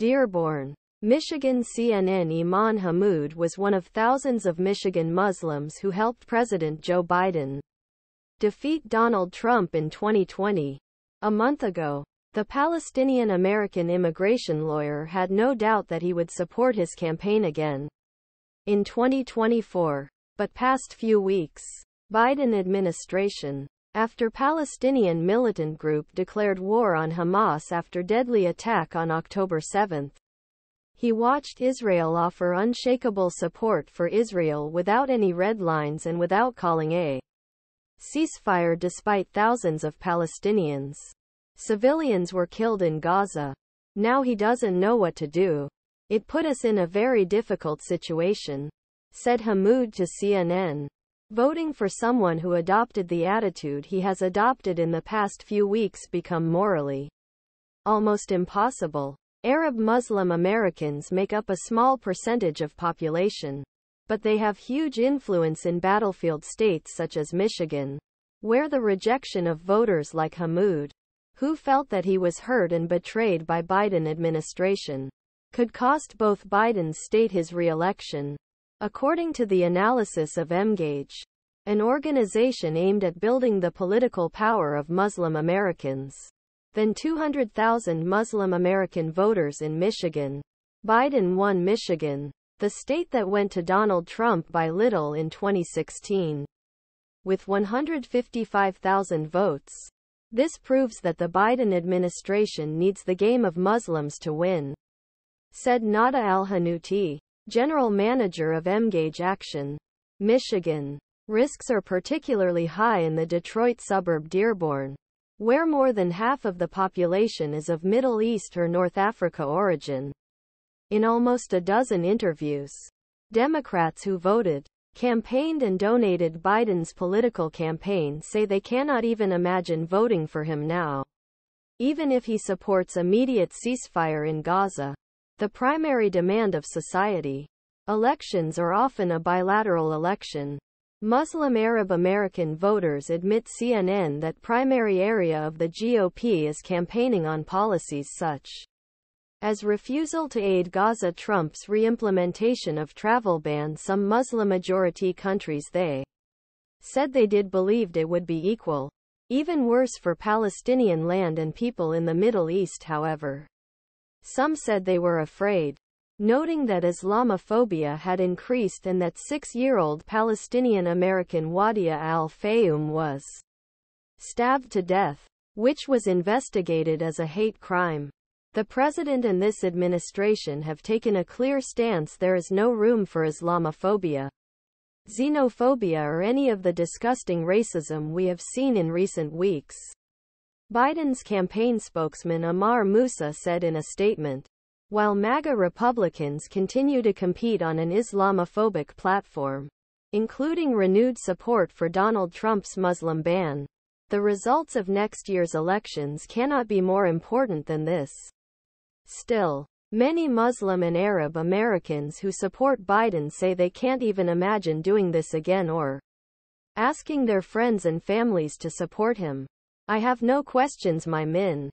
Dearborn, Michigan. CNN Eman Hammoud was one of thousands of Michigan Muslims who helped President Joe Biden defeat Donald Trump in 2020. A month ago, the Palestinian-American immigration lawyer had no doubt that he would support his campaign again in 2024. But past few weeks, Biden administration, after Palestinian militant group declared war on Hamas after deadly attack on October 7, he watched Israel offer unshakable support for Israel without any red lines and without calling a ceasefire despite thousands of Palestinians. Civilians were killed in Gaza. Now he doesn't know what to do. It put us in a very difficult situation, said Hammoud to CNN. Voting for someone who adopted the attitude he has adopted in the past few weeks become morally almost impossible. Arab Muslim Americans make up a small percentage of population, but they have huge influence in battlefield states such as Michigan, where the rejection of voters like Hammoud, who felt that he was hurt and betrayed by Biden administration, could cost both Biden's state his re-election. According to the analysis of Emgage, an organization aimed at building the political power of Muslim Americans, than 200,000 Muslim American voters in Michigan. Biden won Michigan, the state that went to Donald Trump by little in 2016, with 155,000 votes. This proves that the Biden administration needs the game of Muslims to win, said Nada Al-Hanooti, general manager of Emgage Action, Michigan. Risks are particularly high in the Detroit suburb Dearborn, where more than half of the population is of Middle East or North Africa origin. In almost a dozen interviews, Democrats who voted, campaigned and donated Biden's political campaign say they cannot even imagine voting for him now, even if he supports immediate ceasefire in Gaza, the primary demand of society. Elections are often a bilateral election. Muslim Arab American voters admit CNN that primary area of the GOP is campaigning on policies such as refusal to aid Gaza, Trump's re-implementation of travel ban. Some Muslim-majority countries they said they did believed it would be equal, even worse for Palestinian land and people in the Middle East. However, some said they were afraid, noting that Islamophobia had increased and that 6-year-old Palestinian American Wadea Al-Fayoume was stabbed to death, which was investigated as a hate crime. The president and this administration have taken a clear stance: there is no room for Islamophobia, xenophobia or any of the disgusting racism we have seen in recent weeks. Biden's campaign spokesman Amar Musa said in a statement, while MAGA Republicans continue to compete on an Islamophobic platform, including renewed support for Donald Trump's Muslim ban, the results of next year's elections cannot be more important than this. Still, many Muslim and Arab Americans who support Biden say they can't even imagine doing this again or asking their friends and families to support him. I have no questions, my men.